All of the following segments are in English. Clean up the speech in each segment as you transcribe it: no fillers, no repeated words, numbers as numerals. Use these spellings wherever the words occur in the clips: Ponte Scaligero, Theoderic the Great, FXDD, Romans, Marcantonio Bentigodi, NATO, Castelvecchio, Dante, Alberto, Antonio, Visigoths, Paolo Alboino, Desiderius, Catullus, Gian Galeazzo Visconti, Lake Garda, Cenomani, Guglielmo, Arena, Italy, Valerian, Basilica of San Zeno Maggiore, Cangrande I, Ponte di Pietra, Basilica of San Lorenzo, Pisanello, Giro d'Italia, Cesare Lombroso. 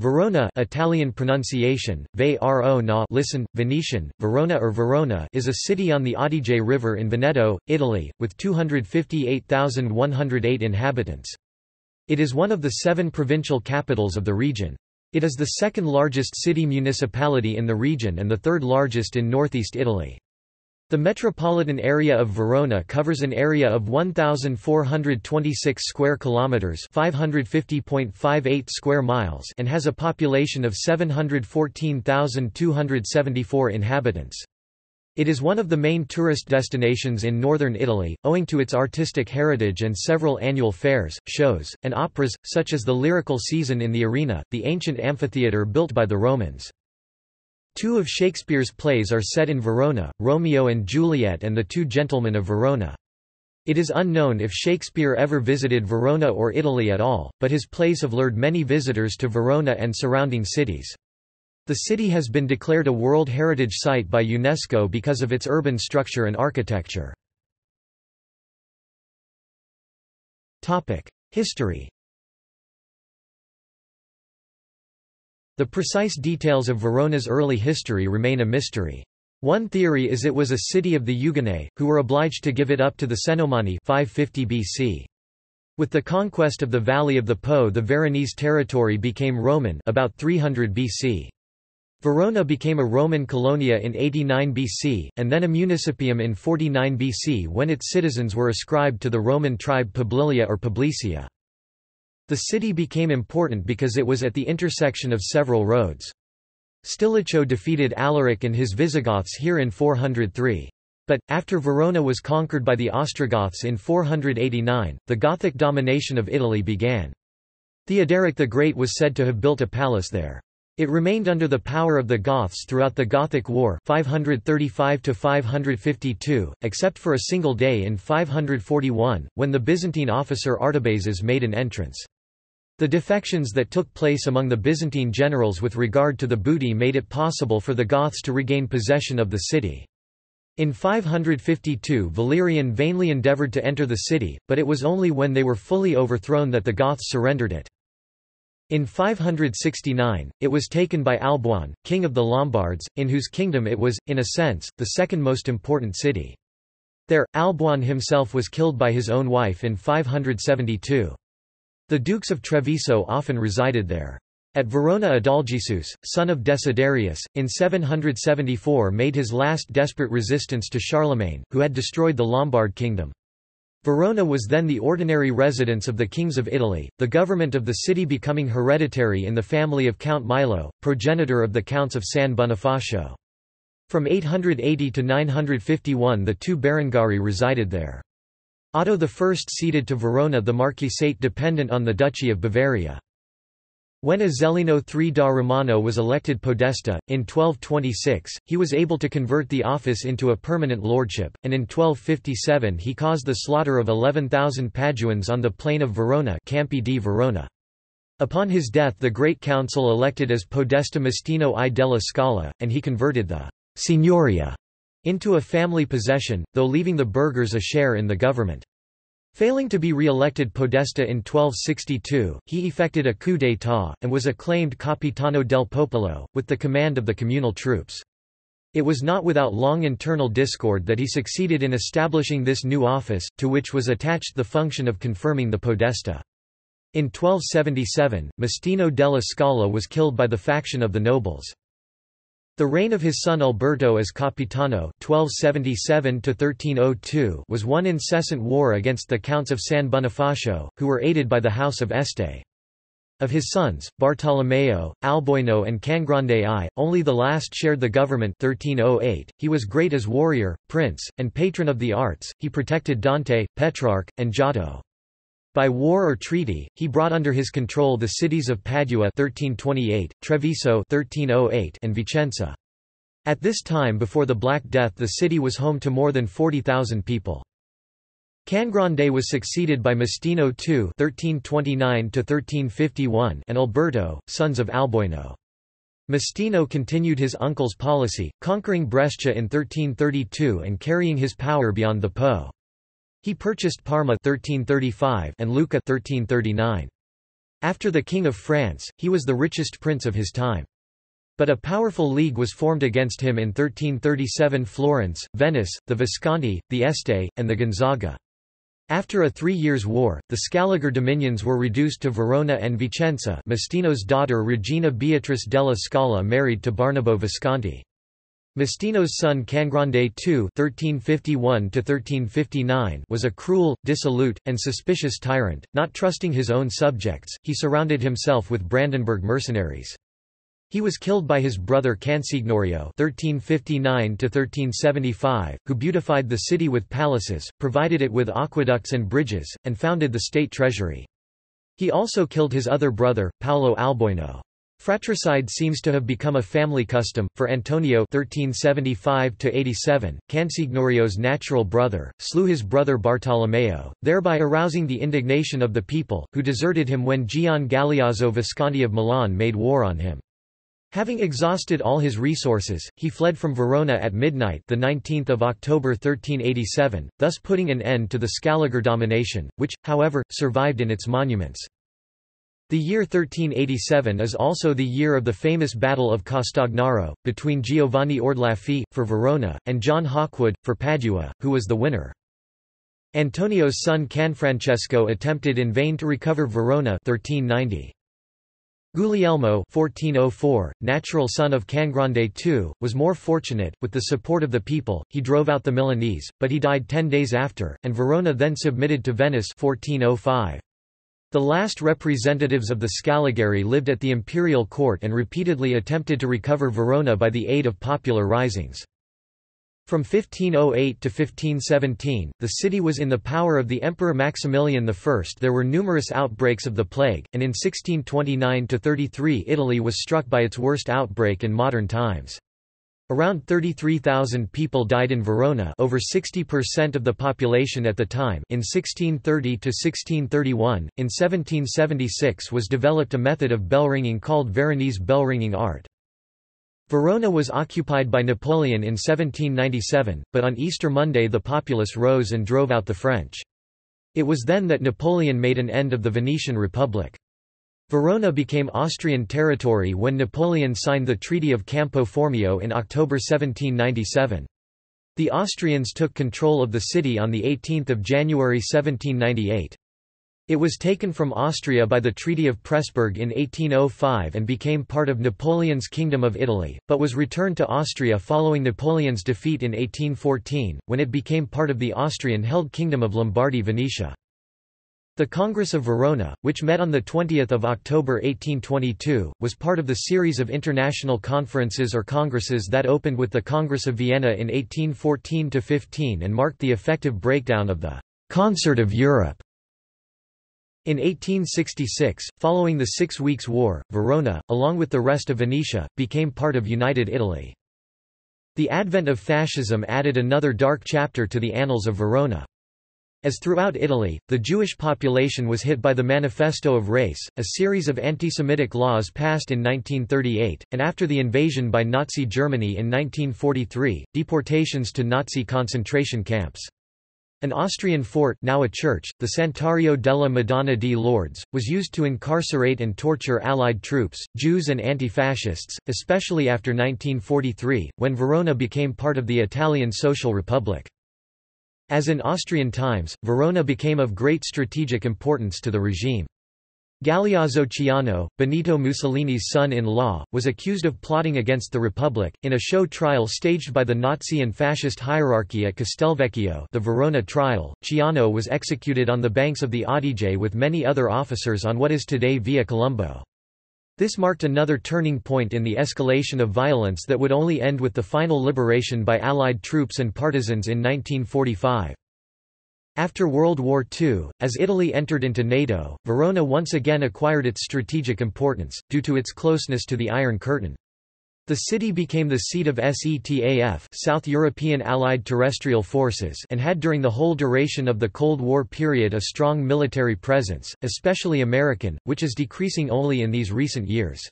Verona Italian pronunciation, V-R-O-N-A listen, Venetian, Verona or Verona is a city on the Adige River in Veneto, Italy, with 258,108 inhabitants. It is one of the 7 provincial capitals of the region. It is the second largest city municipality in the region and the third largest in northeast Italy. The metropolitan area of Verona covers an area of 1,426 square kilometers (550.58 square miles) and has a population of 714,274 inhabitants. It is one of the main tourist destinations in northern Italy, owing to its artistic heritage and several annual fairs, shows, and operas, such as the Lyrical Season in the Arena, the ancient amphitheater built by the Romans. 2 of Shakespeare's plays are set in Verona, Romeo and Juliet and The Two Gentlemen of Verona. It is unknown if Shakespeare ever visited Verona or Italy at all, but his plays have lured many visitors to Verona and surrounding cities. The city has been declared a World Heritage Site by UNESCO because of its urban structure and architecture. History. The precise details of Verona's early history remain a mystery. One theory is it was a city of the Euganei, who were obliged to give it up to the Cenomani 550 BC. With the conquest of the valley of the Po, the Veronese territory became Roman about 300 BC. Verona became a Roman colonia in 89 BC, and then a municipium in 49 BC when its citizens were ascribed to the Roman tribe Publilia or Publicia. The city became important because it was at the intersection of several roads. Stilicho defeated Alaric and his Visigoths here in 403. But, after Verona was conquered by the Ostrogoths in 489, the Gothic domination of Italy began. Theoderic the Great was said to have built a palace there. It remained under the power of the Goths throughout the Gothic War 535–552, except for a single day in 541, when the Byzantine officer Artabazes made an entrance. The defections that took place among the Byzantine generals with regard to the booty made it possible for the Goths to regain possession of the city. In 552 Valerian vainly endeavoured to enter the city, but it was only when they were fully overthrown that the Goths surrendered it. In 569, it was taken by Alboin, king of the Lombards, in whose kingdom it was, in a sense, the second most important city. There, Alboin himself was killed by his own wife in 572. The Dukes of Treviso often resided there. At Verona Adalgisus, son of Desiderius, in 774 made his last desperate resistance to Charlemagne, who had destroyed the Lombard kingdom. Verona was then the ordinary residence of the kings of Italy, the government of the city becoming hereditary in the family of Count Milo, progenitor of the Counts of San Bonifacio. From 880 to 951 the 2 Berengari resided there. Otto I ceded to Verona the marquisate dependent on the Duchy of Bavaria. When Ezzelino III da Romano was elected podesta, in 1226, he was able to convert the office into a permanent lordship, and in 1257 he caused the slaughter of 11,000 Paduans on the plain of Verona, Campi di Verona. Upon his death the Great Council elected as podesta Mastino della Scala, and he converted the «signoria» into a family possession, though leaving the burghers a share in the government. Failing to be re-elected podesta in 1262, he effected a coup d'état, and was acclaimed Capitano del Popolo, with the command of the communal troops. It was not without long internal discord that he succeeded in establishing this new office, to which was attached the function of confirming the podesta. In 1277, Mastino della Scala was killed by the faction of the nobles. The reign of his son Alberto as Capitano (1277–1302) was one incessant war against the Counts of San Bonifacio, who were aided by the House of Este. Of his sons, Bartolomeo, Alboino and Cangrande I, only the last shared the government 1308. He was great as warrior, prince, and patron of the arts, he protected Dante, Petrarch, and Giotto. By war or treaty, he brought under his control the cities of Padua 1328, Treviso 1308, and Vicenza. At this time before the Black Death the city was home to more than 40,000 people. Cangrande was succeeded by Mastino II 1329–1351 and Alberto, sons of Alboino. Mastino continued his uncle's policy, conquering Brescia in 1332 and carrying his power beyond the Po. He purchased Parma 1335 and Lucca 1339. After the King of France, he was the richest prince of his time. But a powerful league was formed against him in 1337: Florence, Venice, the Visconti, the Este, and the Gonzaga. After a 3 years' war, the Scaliger dominions were reduced to Verona and Vicenza. Mastino's daughter Regina Beatrice della Scala married to Barnabo Visconti. Mastino's son Cangrande II (1351–1359) was a cruel, dissolute, and suspicious tyrant. Not trusting his own subjects, he surrounded himself with Brandenburg mercenaries. He was killed by his brother Cansignorio (1359–1375), who beautified the city with palaces, provided it with aqueducts and bridges, and founded the state treasury. He also killed his other brother, Paolo Alboino. Fratricide seems to have become a family custom. For Antonio (1375–87), Cansignorio's natural brother, slew his brother Bartolomeo, thereby arousing the indignation of the people, who deserted him when Gian Galeazzo Visconti of Milan made war on him. Having exhausted all his resources, he fled from Verona at midnight, the 19th of October 1387, thus putting an end to the Scaliger domination, which, however, survived in its monuments. The year 1387 is also the year of the famous Battle of Castagnaro, between Giovanni Orlaffi, for Verona, and John Hawkwood, for Padua, who was the winner. Antonio's son Canfrancesco attempted in vain to recover Verona 1390. Guglielmo 1404, natural son of Cangrande II, was more fortunate. With the support of the people, he drove out the Milanese, but he died 10 days after, and Verona then submitted to Venice 1405. The last representatives of the Scaligeri lived at the imperial court and repeatedly attempted to recover Verona by the aid of popular risings. From 1508 to 1517, the city was in the power of the Emperor Maximilian I. There were numerous outbreaks of the plague, and in 1629–33 Italy was struck by its worst outbreak in modern times. Around 33,000 people died in Verona, over 60% of the population at the time. In 1630 to 1631, in 1776 was developed a method of bell-ringing called Veronese bell-ringing art. Verona was occupied by Napoleon in 1797, but on Easter Monday the populace rose and drove out the French. It was then that Napoleon made an end of the Venetian Republic. Verona became Austrian territory when Napoleon signed the Treaty of Campo Formio in October 1797. The Austrians took control of the city on 18 January 1798. It was taken from Austria by the Treaty of Pressburg in 1805 and became part of Napoleon's Kingdom of Italy, but was returned to Austria following Napoleon's defeat in 1814, when it became part of the Austrian-held Kingdom of Lombardy Venetia. The Congress of Verona, which met on 20 October 1822, was part of the series of international conferences or congresses that opened with the Congress of Vienna in 1814–15 and marked the effective breakdown of the «concert of Europe». In 1866, following the 6 Weeks' War, Verona, along with the rest of Venetia, became part of United Italy. The advent of fascism added another dark chapter to the annals of Verona. As throughout Italy, the Jewish population was hit by the Manifesto of Race, a series of anti-Semitic laws passed in 1938, and after the invasion by Nazi Germany in 1943, deportations to Nazi concentration camps. An Austrian fort, now a church, the Santuario della Madonna di Lourdes, was used to incarcerate and torture Allied troops, Jews and anti-fascists, especially after 1943, when Verona became part of the Italian Social Republic. As in Austrian times, Verona became of great strategic importance to the regime. Galeazzo Ciano, Benito Mussolini's son-in-law, was accused of plotting against the Republic, in a show trial staged by the Nazi and fascist hierarchy at Castelvecchio, the Verona trial. Ciano was executed on the banks of the Adige with many other officers on what is today Via Colombo. This marked another turning point in the escalation of violence that would only end with the final liberation by Allied troops and partisans in 1945. After World War II, as Italy entered into NATO, Verona once again acquired its strategic importance, due to its closeness to the Iron Curtain. The city became the seat of SETAF, South European Allied Terrestrial Forces, and had during the whole duration of the Cold War period a strong military presence, especially American, which is decreasing only in these recent years.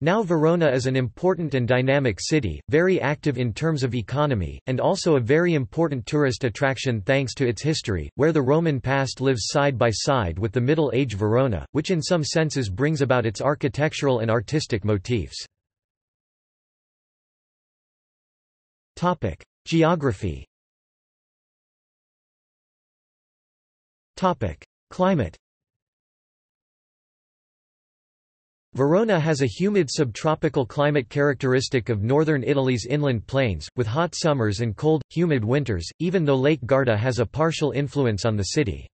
Now Verona is an important and dynamic city, very active in terms of economy, and also a very important tourist attraction thanks to its history, where the Roman past lives side by side with the Middle Age Verona, which in some senses brings about its architectural and artistic motifs. Topic: Geography. Topic: Climate. Verona has a humid subtropical climate characteristic of northern Italy's inland plains, with hot summers and cold, humid winters, even though Lake Garda has a partial influence on the city.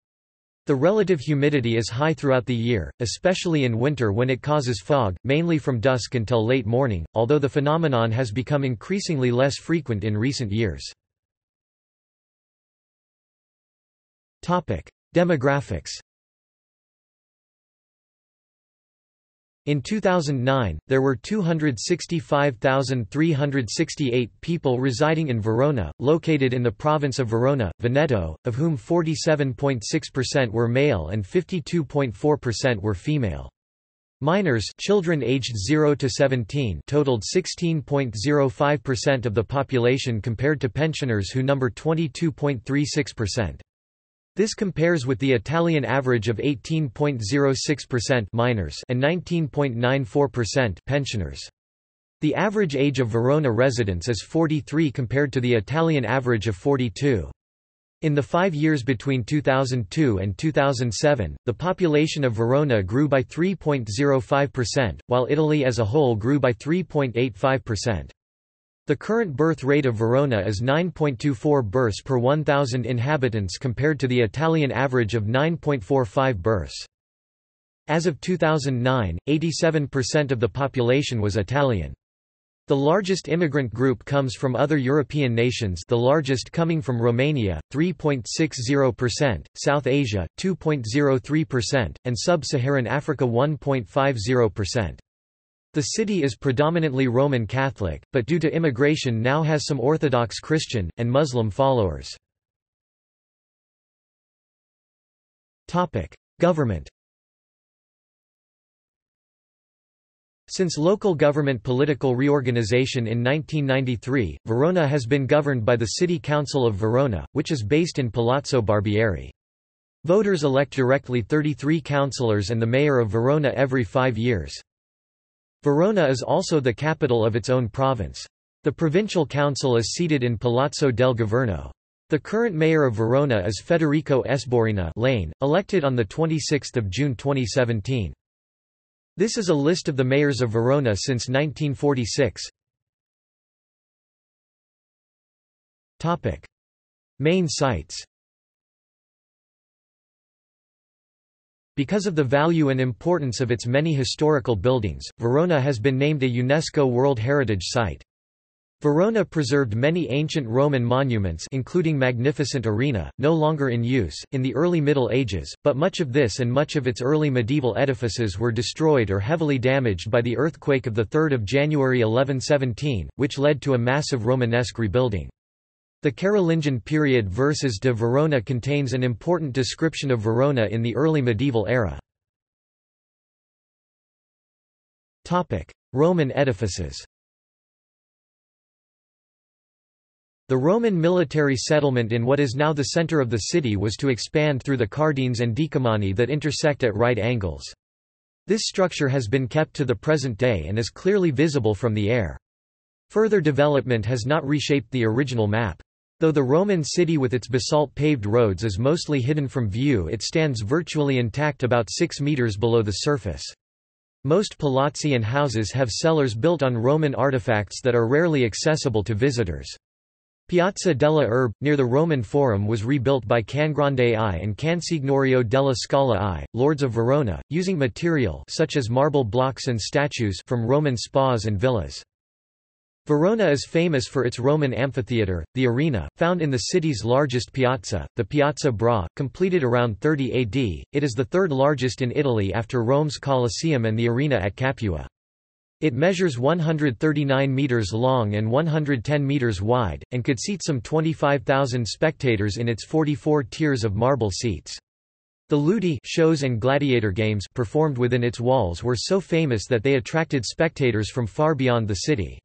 The relative humidity is high throughout the year, especially in winter when it causes fog, mainly from dusk until late morning, although the phenomenon has become increasingly less frequent in recent years. Demographics. In 2009, there were 265,368 people residing in Verona, located in the province of Verona, Veneto, of whom 47.6% were male and 52.4% were female. Minors, children aged 0 to 17, totaled 16.05% of the population compared to pensioners who number 22.36%. This compares with the Italian average of 18.06% minors and 19.94% pensioners. The average age of Verona residents is 43 compared to the Italian average of 42. In the 5 years between 2002 and 2007, the population of Verona grew by 3.05%, while Italy as a whole grew by 3.85%. The current birth rate of Verona is 9.24 births per 1,000 inhabitants compared to the Italian average of 9.45 births. As of 2009, 87% of the population was Italian. The largest immigrant group comes from other European nations, the largest coming from Romania, 3.60%, South Asia, 2.03%, and Sub-Saharan Africa, 1.50%. The city is predominantly Roman Catholic, but due to immigration now has some Orthodox Christian, and Muslim followers. Government. Since local government political reorganization in 1993, Verona has been governed by the City Council of Verona, which is based in Palazzo Barbieri. Voters elect directly 33 councillors and the mayor of Verona every 5 years. Verona is also the capital of its own province. The provincial council is seated in Palazzo del Governo. The current mayor of Verona is Federico Esborina Lane, elected on 26 June 2017. This is a list of the mayors of Verona since 1946. Main sites. Because of the value and importance of its many historical buildings, Verona has been named a UNESCO World Heritage Site. Verona preserved many ancient Roman monuments, including magnificent arena, no longer in use, in the early Middle Ages, but much of this and much of its early medieval edifices were destroyed or heavily damaged by the earthquake of 3 January 1117, which led to a massive Romanesque rebuilding. The Carolingian period Verses de Verona contains an important description of Verona in the early medieval era. Roman edifices. The Roman military settlement in what is now the center of the city was to expand through the Cardines and Decumani that intersect at right angles. This structure has been kept to the present day and is clearly visible from the air. Further development has not reshaped the original map. Though the Roman city with its basalt-paved roads is mostly hidden from view, it stands virtually intact about 6 meters below the surface. Most palazzi and houses have cellars built on Roman artifacts that are rarely accessible to visitors. Piazza della Erbe, near the Roman Forum, was rebuilt by Cangrande I and Cansignorio della Scala I, lords of Verona, using material such as marble blocks and statues from Roman spas and villas. Verona is famous for its Roman amphitheatre, the arena, found in the city's largest piazza, the Piazza Bra, completed around 30 AD. It is the third largest in Italy after Rome's Colosseum and the arena at Capua. It measures 139 metres long and 110 metres wide, and could seat some 25,000 spectators in its 44 tiers of marble seats. The ludi shows and gladiator games performed within its walls were so famous that they attracted spectators from far beyond the city.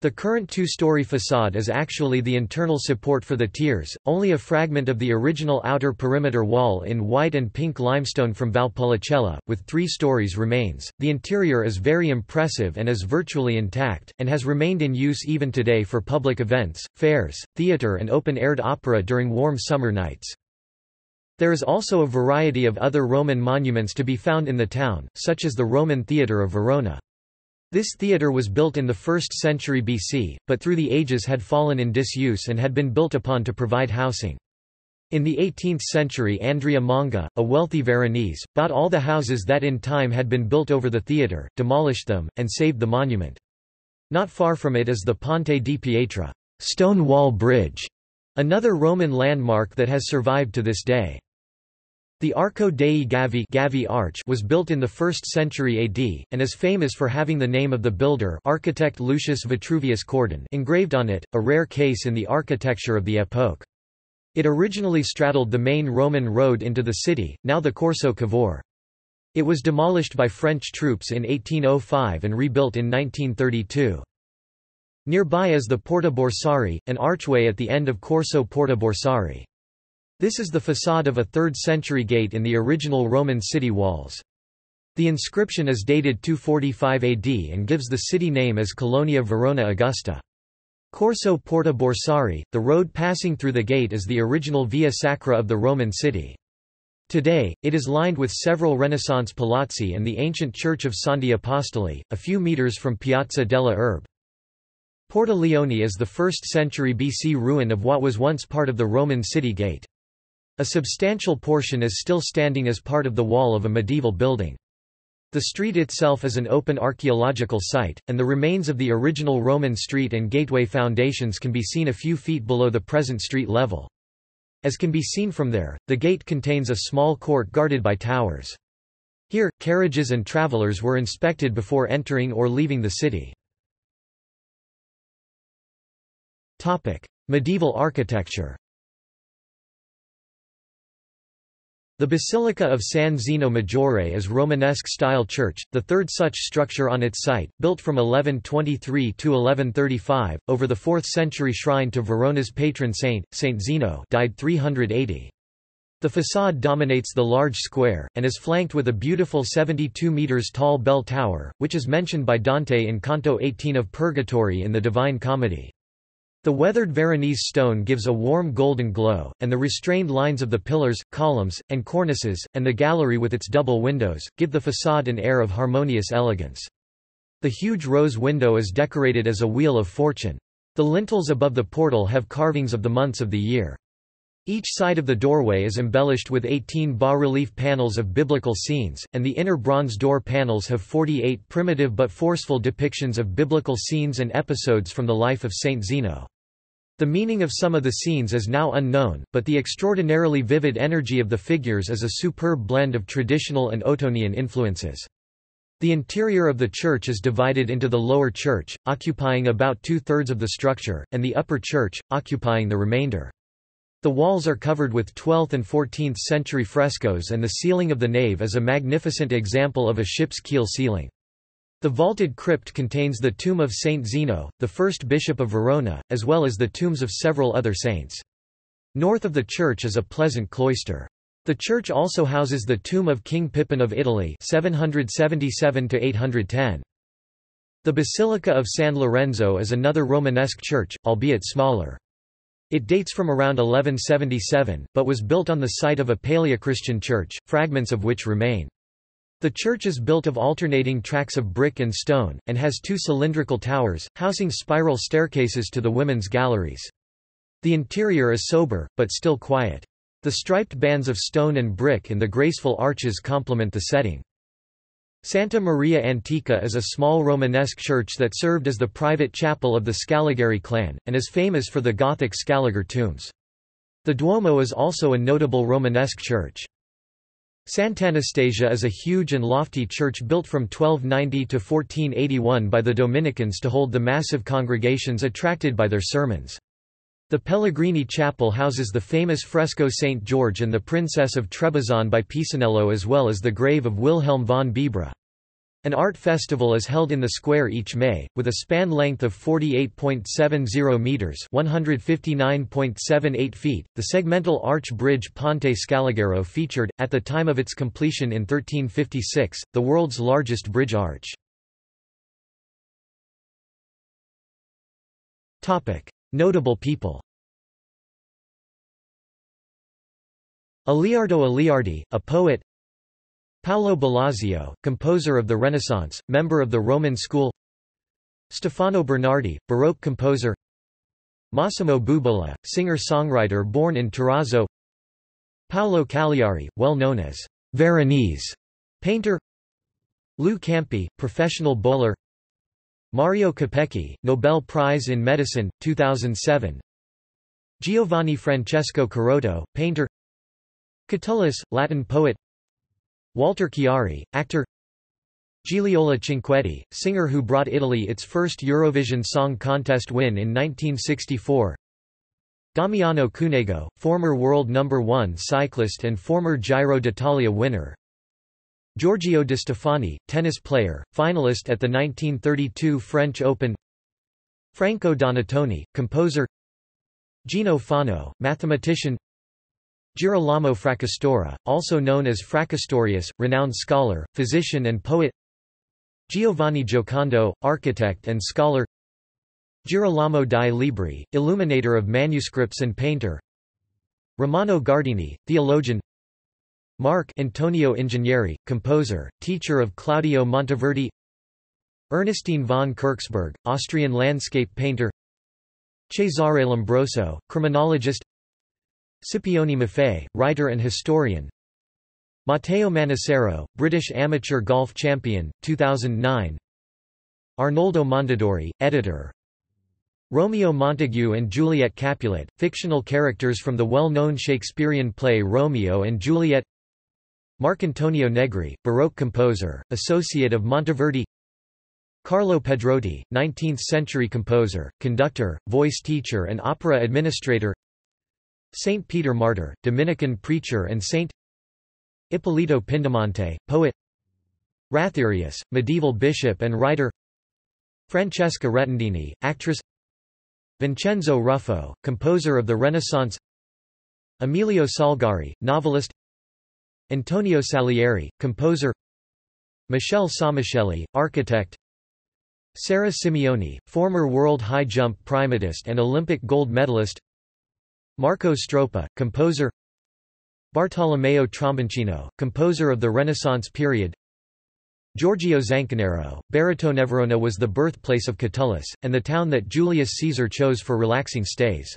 The current two-story façade is actually the internal support for the tiers, only a fragment of the original outer perimeter wall in white and pink limestone from Valpolicella, with 3 stories remains. The interior is very impressive and is virtually intact, and has remained in use even today for public events, fairs, theatre and open-aired opera during warm summer nights. There is also a variety of other Roman monuments to be found in the town, such as the Roman Theatre of Verona. This theatre was built in the 1st century BC, but through the ages had fallen in disuse and had been built upon to provide housing. In the 18th century Andrea Manga, a wealthy Veronese, bought all the houses that in time had been built over the theatre, demolished them, and saved the monument. Not far from it is the Ponte di Pietra, Stone Wall Bridge, another Roman landmark that has survived to this day. The Arco dei Gavi, Gavi Arch, was built in the 1st century AD, and is famous for having the name of the builder, architect Lucius Vitruvius Cordon, engraved on it, a rare case in the architecture of the epoch. It originally straddled the main Roman road into the city, now the Corso Cavour. It was demolished by French troops in 1805 and rebuilt in 1932. Nearby is the Porta Borsari, an archway at the end of Corso Porta Borsari. This is the façade of a 3rd century gate in the original Roman city walls. The inscription is dated 245 AD and gives the city name as Colonia Verona Augusta. Corso Porta Borsari, the road passing through the gate, is the original Via Sacra of the Roman city. Today, it is lined with several Renaissance palazzi and the ancient church of Santi Apostoli, a few meters from Piazza della Erbe. Porta Leone is the 1st century BC ruin of what was once part of the Roman city gate. A substantial portion is still standing as part of the wall of a medieval building. The street itself is an open archaeological site, and the remains of the original Roman street and gateway foundations can be seen a few feet below the present street level. As can be seen from there, the gate contains a small court guarded by towers. Here, carriages and travelers were inspected before entering or leaving the city. Topic: Medieval architecture. The Basilica of San Zeno Maggiore is Romanesque-style church, the 3rd such structure on its site, built from 1123 to 1135, over the 4th century shrine to Verona's patron saint, Saint Zeno, died 380. The façade dominates the large square, and is flanked with a beautiful 72 metres tall bell tower, which is mentioned by Dante in Canto 18 of Purgatory in the Divine Comedy. The weathered Veronese stone gives a warm golden glow, and the restrained lines of the pillars, columns, and cornices, and the gallery with its double windows, give the façade an air of harmonious elegance. The huge rose window is decorated as a wheel of fortune. The lintels above the portal have carvings of the months of the year. Each side of the doorway is embellished with 18 bas-relief panels of biblical scenes, and the inner bronze door panels have 48 primitive but forceful depictions of biblical scenes and episodes from the life of Saint Zeno. The meaning of some of the scenes is now unknown, but the extraordinarily vivid energy of the figures is a superb blend of traditional and Ottonian influences. The interior of the church is divided into the lower church, occupying about 2/3 of the structure, and the upper church, occupying the remainder. The walls are covered with 12th and 14th century frescoes, and the ceiling of the nave is a magnificent example of a ship's keel ceiling. The vaulted crypt contains the tomb of Saint Zeno, the first bishop of Verona, as well as the tombs of several other saints. North of the church is a pleasant cloister. The church also houses the tomb of King Pippin of Italy, 777–810. The Basilica of San Lorenzo is another Romanesque church, albeit smaller. It dates from around 1177, but was built on the site of a Paleochristian church, fragments of which remain. The church is built of alternating tracks of brick and stone, and has 2 cylindrical towers, housing spiral staircases to the women's galleries. The interior is sober, but still quiet. The striped bands of stone and brick and the graceful arches complement the setting. Santa Maria Antica is a small Romanesque church that served as the private chapel of the Scaligeri clan, and is famous for the Gothic Scaliger tombs. The Duomo is also a notable Romanesque church. Sant'Anastasia is a huge and lofty church built from 1290 to 1481 by the Dominicans to hold the massive congregations attracted by their sermons. The Pellegrini Chapel houses the famous fresco Saint George and the Princess of Trebizond by Pisanello, as well as the grave of Wilhelm von Bibra. An art festival is held in the square each May, with a span length of 48.70 meters (159.78 feet). The segmental arch bridge Ponte Scaligero featured, at the time of its completion in 1356, the world's largest bridge arch. Topic: Notable people. Aleardo Aleardi, a poet. Paolo Bellazio, composer of the Renaissance, member of the Roman school. Stefano Bernardi, Baroque composer. Massimo Bubola, singer-songwriter born in Terrazzo. Paolo Cagliari, well known as Veronese painter. Lou Campi, professional bowler. Mario Capecchi, Nobel Prize in Medicine, 2007. Giovanni Francesco Carotto, painter. Catullus, Latin poet. Walter Chiari, actor. Giliola Cinquetti, singer who brought Italy its first Eurovision Song Contest win in 1964. Damiano Cunego, former world No. 1 cyclist and former Giro d'Italia winner. Giorgio Di Stefani, tennis player, finalist at the 1932 French Open. Franco Donatoni, composer. Gino Fano, mathematician. Girolamo Fracastora, also known as Fracastorius, renowned scholar, physician and poet. Giovanni Giocondo, architect and scholar. Girolamo dei Libri, illuminator of manuscripts and painter. Romano Guardini, theologian. Mark Antonio Ingegneri, composer, teacher of Claudio Monteverdi. Ernestine von Kirchberg, Austrian landscape painter. Cesare Lombroso, criminologist. Scipione Maffei, writer and historian. Matteo Manacero, British amateur golf champion, 2009. Arnoldo Mondadori, editor. Romeo Montague and Juliet Capulet, fictional characters from the well-known Shakespearean play Romeo and Juliet. Marcantonio Negri, Baroque composer, associate of Monteverdi. Carlo Pedrotti, 19th-century composer, conductor, voice teacher and opera administrator. Saint Peter Martyr, Dominican preacher and saint. Ippolito Pindamonte, poet. Rathirius, medieval bishop and writer. Francesca Rettendini, actress. Vincenzo Ruffo, composer of the Renaissance. Emilio Salgari, novelist. Antonio Salieri, composer. Michele Samichelli, architect. Sarah Simeoni, former world high jump primatist and Olympic gold medalist. Marco Stropa, composer. Bartolomeo Trombancino, composer of the Renaissance period. Giorgio Zancanaro, Baritoneverona was the birthplace of Catullus, and the town that Julius Caesar chose for relaxing stays.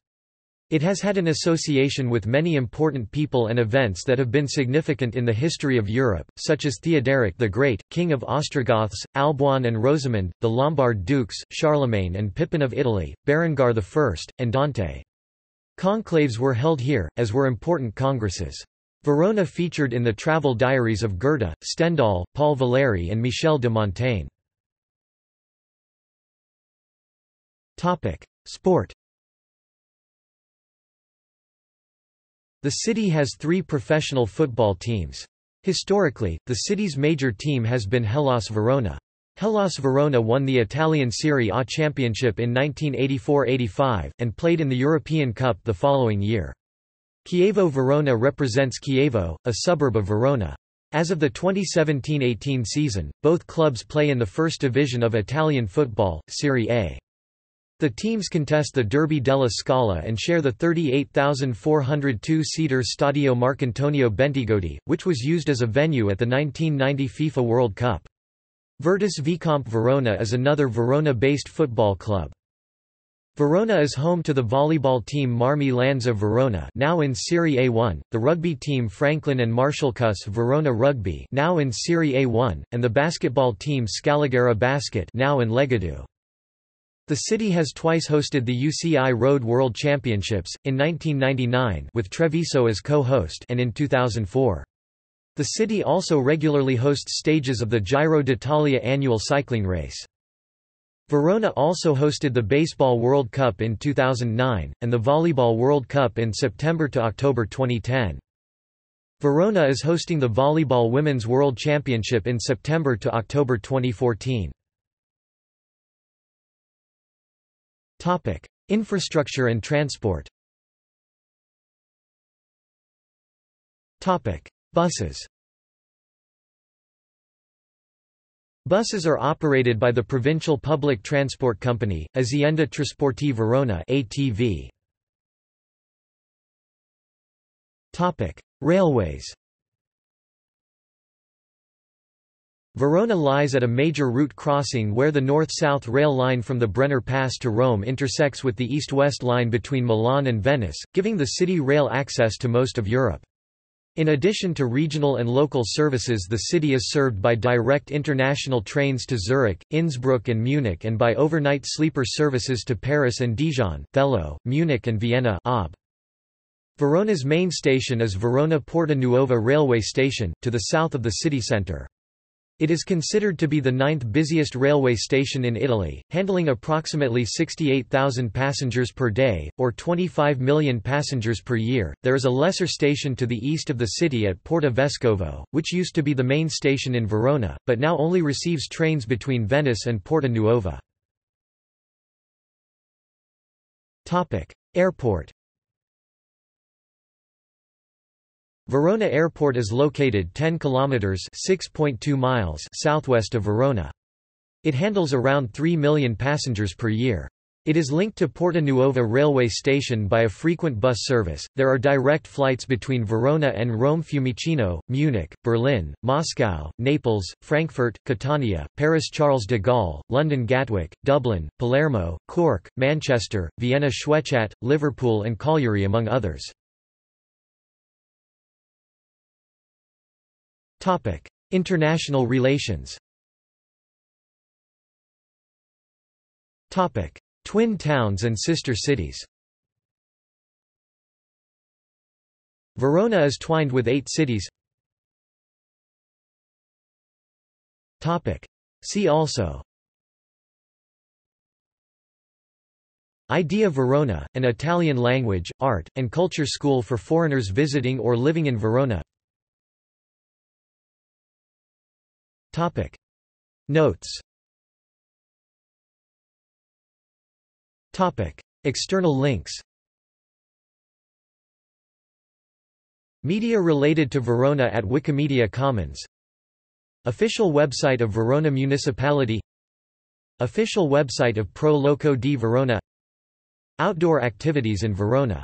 It has had an association with many important people and events that have been significant in the history of Europe, such as Theoderic the Great, king of Ostrogoths, Alboin and Rosamund, the Lombard dukes, Charlemagne and Pippin of Italy, Berengar I, and Dante. Conclaves were held here, as were important congresses. Verona featured in the travel diaries of Goethe, Stendhal, Paul Valéry and Michel de Montaigne. Sport. The city has three professional football teams. Historically, the city's major team has been Hellas Verona. Hellas Verona won the Italian Serie A championship in 1984–85, and played in the European Cup the following year. Chievo Verona represents Chievo, a suburb of Verona. As of the 2017–18 season, both clubs play in the first division of Italian football, Serie A. The teams contest the Derby della Scala and share the 38,402-seater Stadio Marcantonio Bentigodi, which was used as a venue at the 1990 FIFA World Cup. Virtus Vecomp Verona is another Verona-based football club. Verona is home to the volleyball team Marmi Lanza Verona, now in Serie A1, the rugby team Franklin and Marshallcus Verona Rugby, now in Serie A1, and the basketball team Scaligera Basket, now in Legadue. The city has twice hosted the UCI Road World Championships, in 1999 with Treviso as co-host and in 2004. The city also regularly hosts stages of the Giro d'Italia annual cycling race. Verona also hosted the Baseball World Cup in 2009, and the Volleyball World Cup in September to October 2010. Verona is hosting the Volleyball Women's World Championship in September to October 2014. Infrastructure and transport. Buses. Buses are operated by the Provincial Public Transport Company, Azienda Trasporti Verona (ATV). Railways. Verona lies at a major route crossing where the north-south rail line from the Brenner Pass to Rome intersects with the east-west line between Milan and Venice, giving the city rail access to most of Europe. In addition to regional and local services, the city is served by direct international trains to Zurich, Innsbruck and Munich, and by overnight sleeper services to Paris and Dijon, Bello, Munich and Vienna (Ob). Verona's main station is Verona Porta Nuova railway station, to the south of the city centre. It is considered to be the ninth busiest railway station in Italy, handling approximately 68,000 passengers per day, or 25 million passengers per year. There is a lesser station to the east of the city at Porta Vescovo, which used to be the main station in Verona, but now only receives trains between Venice and Porta Nuova. Airport. Verona Airport is located 10 kilometers (6.2 miles) southwest of Verona. It handles around 3 million passengers per year. It is linked to Porta Nuova railway station by a frequent bus service. There are direct flights between Verona and Rome, Fiumicino, Munich, Berlin, Moscow, Naples, Frankfurt, Catania, Paris Charles de Gaulle, London Gatwick, Dublin, Palermo, Cork, Manchester, Vienna Schwechat, Liverpool and Colliery, among others. International relations. Twin towns and sister cities. Verona is twined with 8 cities. See also: Idea Verona, an Italian language, art, and culture school for foreigners visiting or living in Verona. Notes. External links. Media related to Verona at Wikimedia Commons. Official website of Verona Municipality. Official website of Pro Loco di Verona. Outdoor activities in Verona.